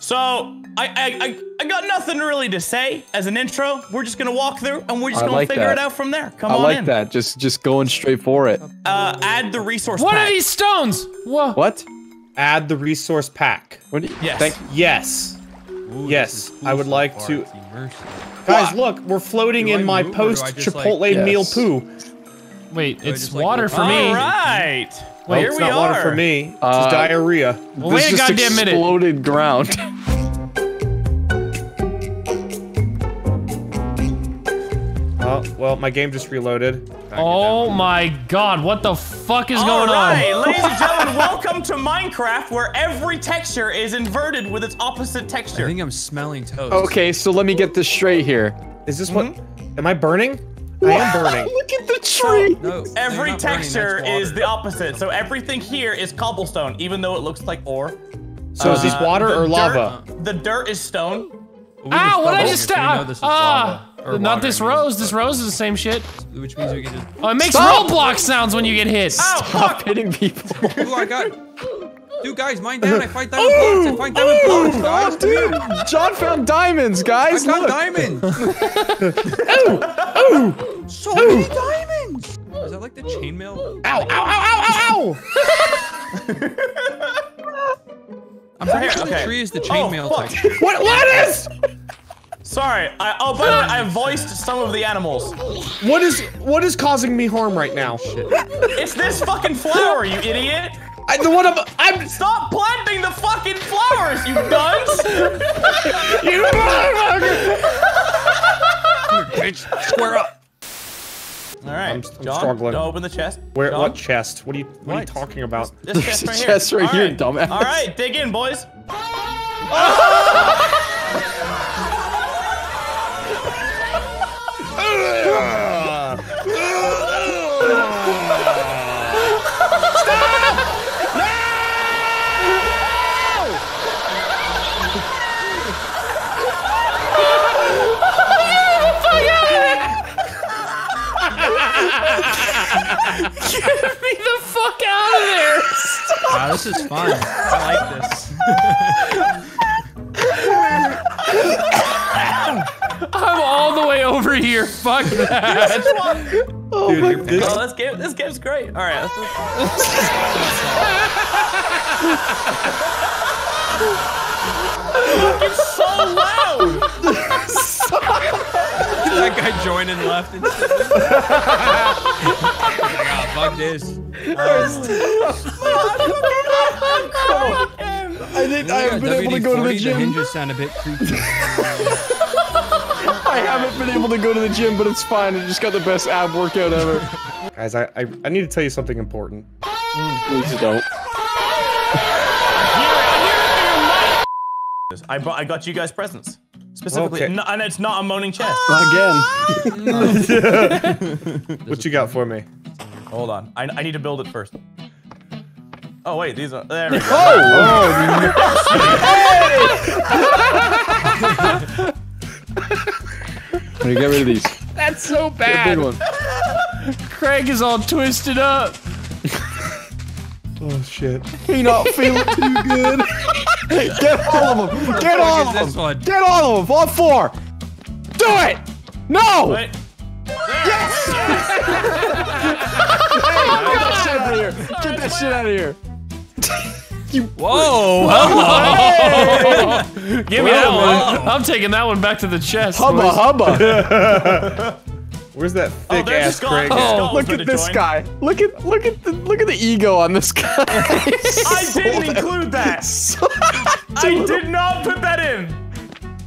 So I got nothing really to say as an intro. We're just gonna walk through and we're just gonna figure it out from there. Come on in. I like that. Just going straight for it. Add the resource. What pack. Are these stones? What? What? Add the resource pack. What? Yes. Yes. Ooh, yes. I would like to. Guys, look, we're floating in my post-Chipotle meal poo. Wait, it's water for me. All right. Well, here we are. It's not water for me. It's diarrhea. Well, wait a goddamn minute. Exploded ground. Oh, well, my game just reloaded. Oh my god, what the fuck is going on? Alright, ladies and gentlemen, welcome to Minecraft, where every texture is inverted with its opposite texture. I think I'm smelling toast. Okay, so let me get this straight here. Is this what? Am I burning? I am burning. Look at the tree! No, every texture is the opposite, so everything here is cobblestone, even though it looks like ore. So is this water or lava? The dirt is stone. Ow, what did I just Not this rose. This rose is the same shit. Which means we can just. Oh, it makes Roblox sounds when you get hit. Stop hitting people. Ooh, I got. Dude, guys, mine down. I fight diamond blocks. I fight diamond blocks, guys. Dude, John found diamonds, guys. I found diamonds. So many diamonds. Is that like the chainmail? Ow! Ow! Ow! Ow! Ow! I'm pretty sure the tree is the chainmail texture. What? What is? Sorry, oh, by the way, I voiced some of the animals. What is causing me harm right now? Shit. It's this fucking flower, you idiot! Stop planting the fucking flowers, you dunce! You motherfucker! Bitch, square up. All right, I'm struggling. Don't open the chest. Where? John? What chest? What are you talking about? This chest right here. Chest right here, dumbass. All right, dig in, boys. Get me the fuck out of there! Stop. Wow, this is fun. I like this. I'm all the way over here. Fuck that. Oh dude, my god. Oh, this game's great. All right. Let's it's so loud. That guy joined and left. Fuck this. I think I haven't been able to go to the gym. I haven't been able to go to the gym, but it's fine. I just got the best ab workout ever. Guys, I need to tell you something important. Please don't. I got you guys presents. Specifically, okay. And it's not a moaning chest. Again. What you got for me? Hold on, I need to build it first. Oh wait, these are there. We go. Oh! I'm gonna get rid of these. That's so bad. Big one. Craig is all twisted up. Oh shit. You're not feeling too good. Get all of them! Get all of them! Get all of them! All four! Do it! No! Wait. Yes! Hey, get that shit out of here! Get that shit out of here! You. Whoa! Hello! Hey. Give me that one! I'm taking that one back to the chest. Hubba hubba! Where's that thick ass Craig? Oh, look at this guy! Look at the ego on this guy! I didn't include that! I did not put that in.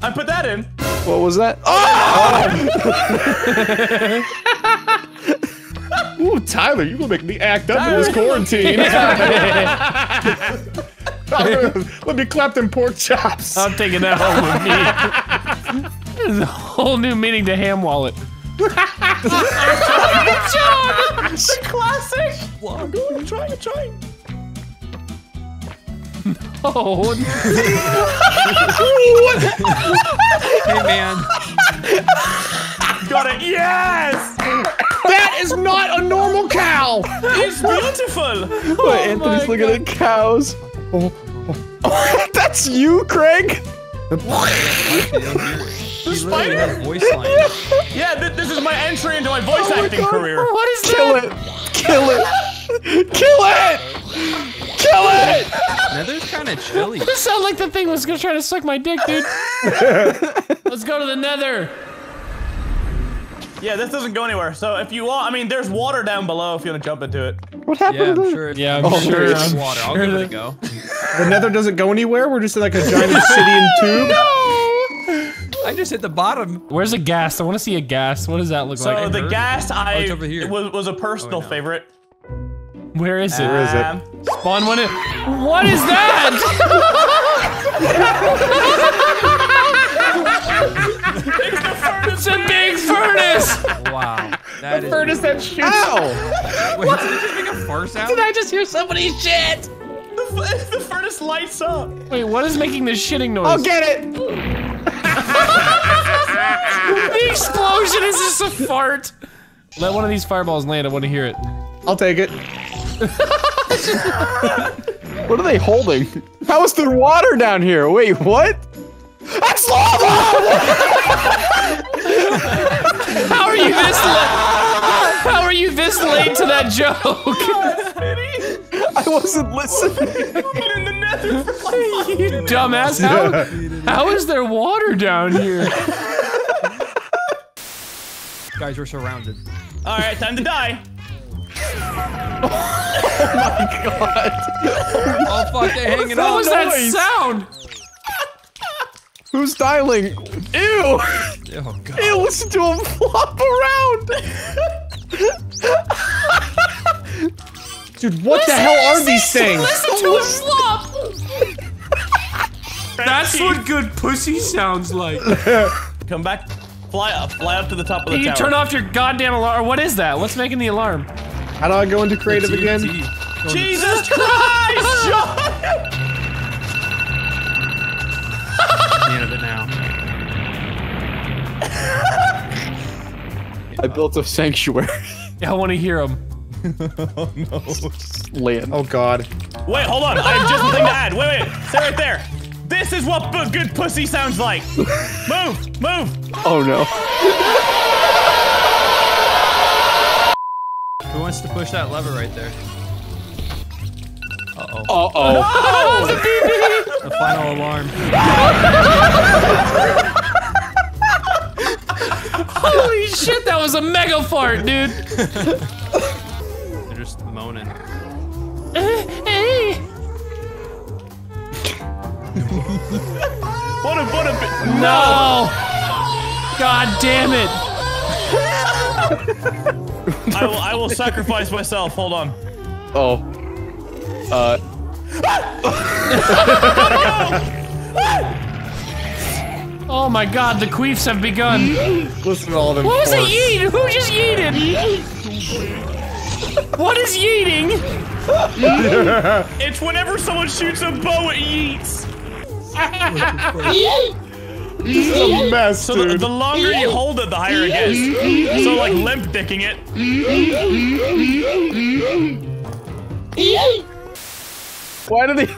I put that in. What was that? Oh! Ooh, Tyler, you gonna make me act up in this quarantine? Tyler, let me clap them pork chops. I'm taking that home with me. There's a whole new meaning to ham wallet. The classic. Well, I'm going. I'm trying. Oh. Hey man. Got it. Yes. That is not a normal cow. It's beautiful. Oh, Anthony's looking at cows. Oh. That's you, Craig? The spider? Yeah, this is my entry into my voice acting career. What is that? Kill it. Kill it. Kill it. Kill it. Nether's kind of chilly. This sounded like the thing was going to try to suck my dick, dude. Let's go to the Nether. Yeah, this doesn't go anywhere. So if you want, I mean, there's water down below if you want to jump into it. What happened? Yeah, I'm sure it's water. I'll give it a go. The Nether doesn't go anywhere? We're just in like a giant obsidian tube? No! I just hit the bottom. Where's a gas? I want to see a gas. What does that look like? So the gas, it's over here. was a personal favorite. Where is it? Spawn one in. What is that? It's a big furnace! Wow. That is furnace that shoots. Ow! Wait, did it just make a fart sound? Did I just hear somebody's shit? The furnace lights up. Wait, what is making this shitting noise? I'll get it! The explosion is just a fart. Let one of these fireballs land, I want to hear it. I'll take it. What are they holding? How is there water down here? Wait, what? That's lava! How are you this late? How are you this late to that joke? I wasn't listening. You dumbass! How is there water down here? Guys, we're surrounded. All right, time to die. Oh my god! Oh fuck! They're hanging on. What was that sound? Who's dialing? Ew! Oh, God. Ew, listen to him flop around! Dude, what the hell are these things? Listen to him flop! That's what good pussy sounds like. Come back, fly up to the top of the tower. You turn off your goddamn alarm. What is that? What's making the alarm? How do I go into creative again? Jesus Christ, John! End of it now. I built a sanctuary. I want to hear him. Oh no. Land. Oh god. Wait, hold on. I have just one thing to add. Wait. Stay right there. This is what good pussy sounds like. Move. Oh no. Who wants to push that lever right there? Uh-oh. Uh-oh. The final alarm. Holy shit, that was a mega fart, dude. They're just moaning. Hey. What a bit. No. God damn it. I will sacrifice myself. Hold on. Oh. Oh my god, the queefs have begun. Listen to all them. What was it yeet? Who just yeeted? What is yeeting? It's whenever someone shoots a bow, it yeets. This is a mess, dude. So the longer you hold it, the higher it is. So like limp dicking it. Why do they?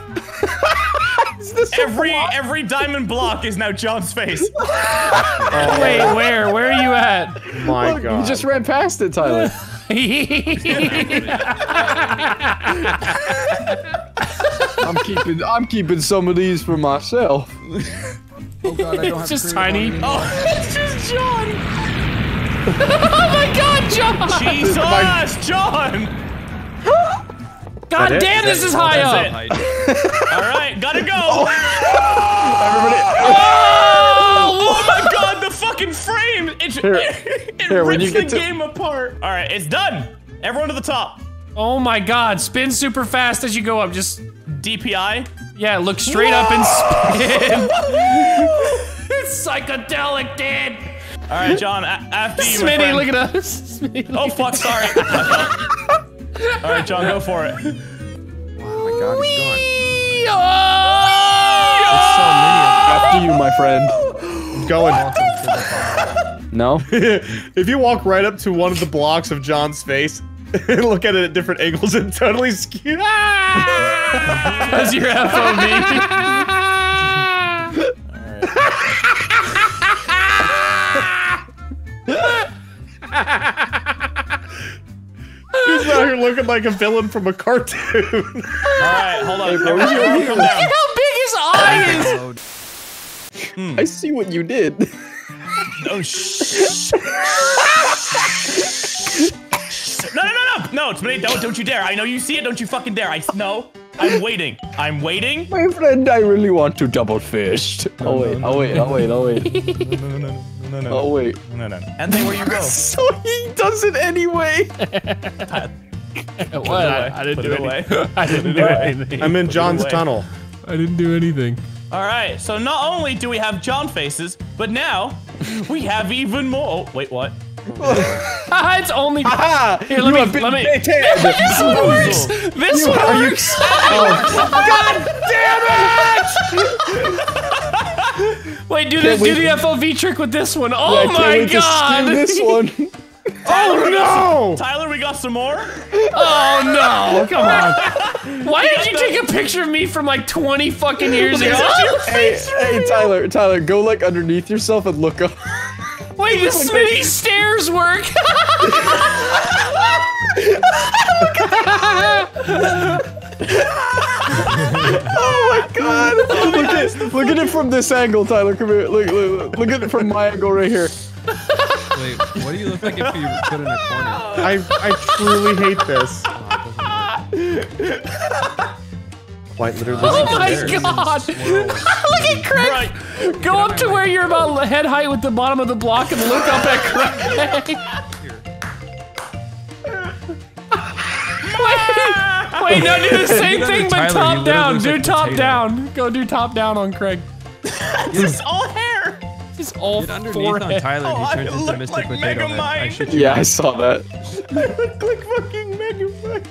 Every diamond block is now John's face. Oh. Wait, where are you at? My god. You just ran past it, Tyler. I'm keeping some of these for myself. Oh god, I don't have just tiny. Oh, it's just John. Oh my god, John. Jesus, John. God damn, this is high up! Alright, gotta go! Oh. Everybody. Oh my god, the fucking frame! It rips the game apart! Alright, it's done! Everyone to the top! Oh my god, spin super fast as you go up, just... DPI? Yeah, look straight up and spin! It's psychedelic, dude! Alright, John, after you, my friend. Smitty, look at us! Smitty, oh fuck, sorry! Alright, John, go for it. Oh my god, he's gone. It's so many of them. After you, my friend. I'm going. No? If you walk right up to one of the blocks of John's face and look at it at different angles, it totally skews. Because you're FOB. He's out here looking like a villain from a cartoon. Alright, hold on. Look at how big his eye is! I see what you did. Oh, no, no, no, no! No, Smitty, don't you dare. I know you see it, don't you fucking dare. No. I'm waiting. I'm waiting. My friend, I really want to double fist. Oh, wait, oh, wait, oh, wait, oh, wait. No, no, no. No, no, oh, wait. No, no, no. Anthony, where you go? So he does it anyway. What? I didn't do anything. I didn't do anything. I'm in John's tunnel. I didn't do anything. All right, so not only do we have John faces, but now we have even more. Oh, wait, what? It's only. Here, let me. This one works. This one works. God damn it! Wait, do the FOV trick with this one. Oh my god! This one. Oh no! Tyler, we got some more? Oh no! Come on! Why did you take a picture of me from like 20 fucking years ago? Hey, Tyler, go like underneath yourself and look up. Wait, the Smitty stairs work! Look at that! Oh my god! Look at it from this angle, Tyler. Come here. Look at it from my angle right here. Wait, what do you look like if you put in a corner? I truly hate this. Quite literally. Oh my god! Look at Craig! Right. Go up to where you're about head height with the bottom of the block and look up at Craig. Wait, no, do the same thing but Tyler, top down. Do top down. Go do top down on Craig. This is all hair. It's all forehead. On Tyler, he turns into Mr. Potato Head. Yeah, I saw that. I look like fucking Megamind.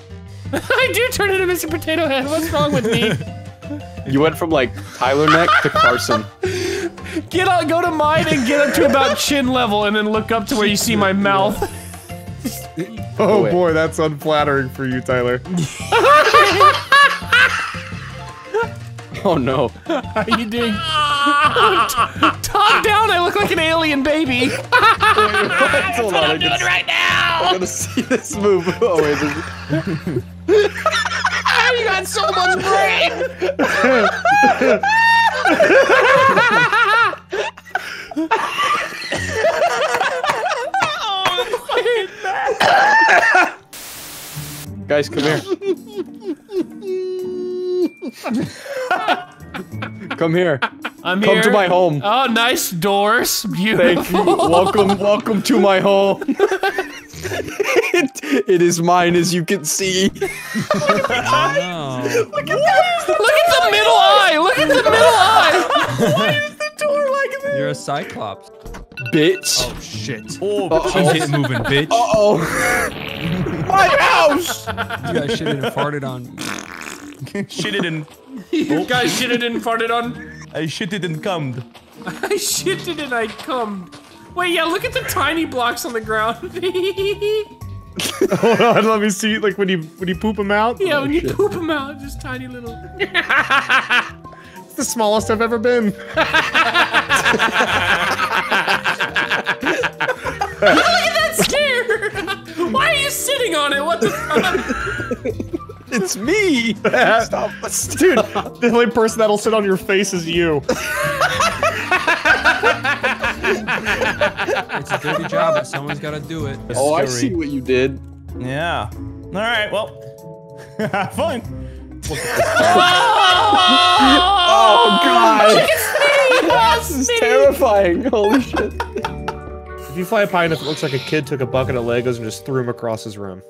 I do turn into Mr. Potato Head. What's wrong with me? You went from like Tyler neck to Carson. Get on, go to mine and get up to about chin level, and then look up to where you see my mouth. Oh boy, that's unflattering for you, Tyler. Oh no. How are you doing? Top down, I look like an alien baby. Wait, that's what I'm doing right now. I'm gonna see this move. Oh wait. You got so much brain. Guys, come here. Come here. I'm here. Come to my home. Oh, nice doors. Beautiful. Thank you. Welcome to my home. It is mine, as you can see. Look at the eyes. Look at the middle eye. Look at the middle eye. Why is the door like this? You're a cyclops. Bitch. Oh shit. Oh, bitch. Keep moving, bitch. Uh-oh. My house! You guys shitted and farted on. Shitted and... You guys shitted and farted on? I shitted and cummed. I shitted and I cummed. Wait, yeah, look at the tiny blocks on the ground. Hold on, let me see, like, when you poop them out? Yeah, oh, when shit. You poop them out, just tiny little... It's the smallest I've ever been. Look at that stare! Why are you sitting on it? What the fuck? It's me! Stop. Dude, the only person that'll sit on your face is you. It's a dirty job, but someone's gotta do it. Oh, I see what you did. Yeah. Alright, well. Fine. Oh, God! This is terrifying. Holy shit. If you fly up high enough, it looks like a kid took a bucket of Legos and just threw them across his room.